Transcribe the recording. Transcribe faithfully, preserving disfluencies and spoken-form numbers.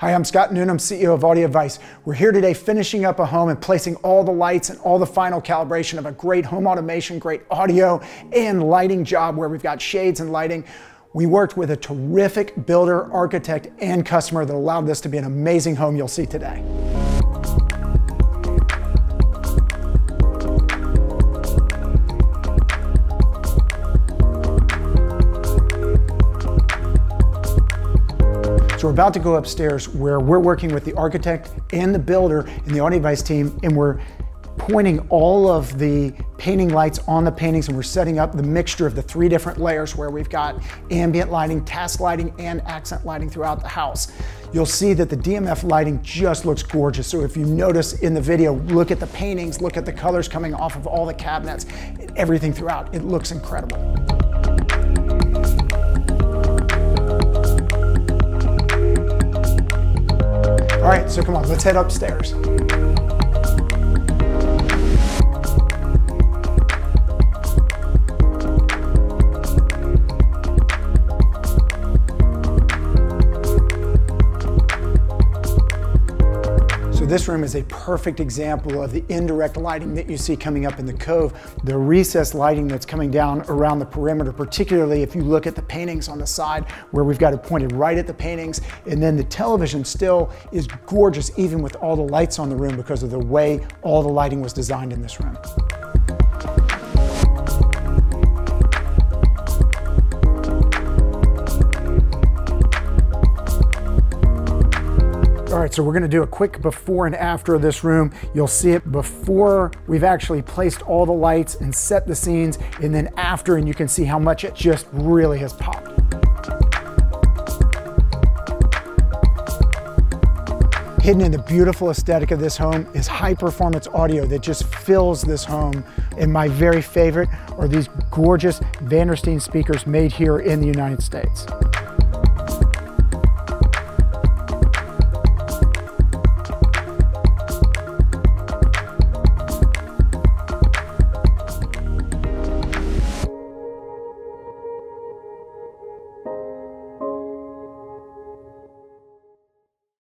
Hi, I'm Scott Noonan, I'm C E O of Audio Advice. We're here today finishing up a home and placing all the lights and all the final calibration of a great home automation, great audio and lighting job where we've got shades and lighting. We worked with a terrific builder, architect, and customer that allowed this to be an amazing home you'll see today. So we're about to go upstairs where we're working with the architect and the builder and the Audio Advice team, and we're pointing all of the painting lights on the paintings, and we're setting up the mixture of the three different layers where we've got ambient lighting, task lighting, and accent lighting throughout the house. You'll see that the D M F lighting just looks gorgeous. So if you notice in the video, look at the paintings, look at the colors coming off of all the cabinets, everything throughout. It looks incredible. All right, so come on, let's head upstairs. This room is a perfect example of the indirect lighting that you see coming up in the cove, the recessed lighting that's coming down around the perimeter, particularly if you look at the paintings on the side where we've got it pointed right at the paintings. And then the television still is gorgeous, even with all the lights on the room, because of the way all the lighting was designed in this room. All right, so we're gonna do a quick before and after of this room. You'll see it before we've actually placed all the lights and set the scenes, and then after, and you can see how much it just really has popped. Hidden in the beautiful aesthetic of this home is high performance audio that just fills this home. And my very favorite are these gorgeous Vandersteen speakers made here in the United States.